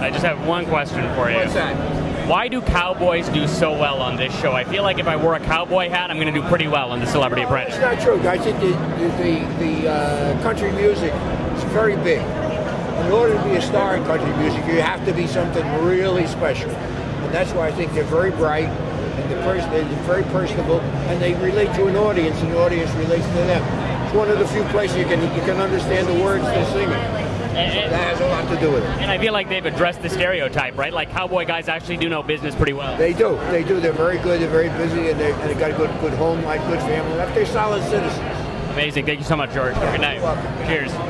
I just have one question for you. What's that? Why do cowboys do so well on this show? I feel like if I wore a cowboy hat, I'm going to do pretty well on The Celebrity Apprentice. It's not true. I think the country music is very big. In order to be a star in country music, you have to be something really special. And that's why I think they're very bright, and they're very personable, and they relate to an audience, and the audience relates to them. It's one of the few places you can understand the words they're singing. And that has a lot to do with it. And I feel like they've addressed the stereotype, right? Like cowboy guys actually do know business pretty well. They do. They do. They're very good. They're very busy, and they've got a good home life, good family life. They're solid citizens. Amazing. Thank you so much, George. Good night. You're welcome. Cheers.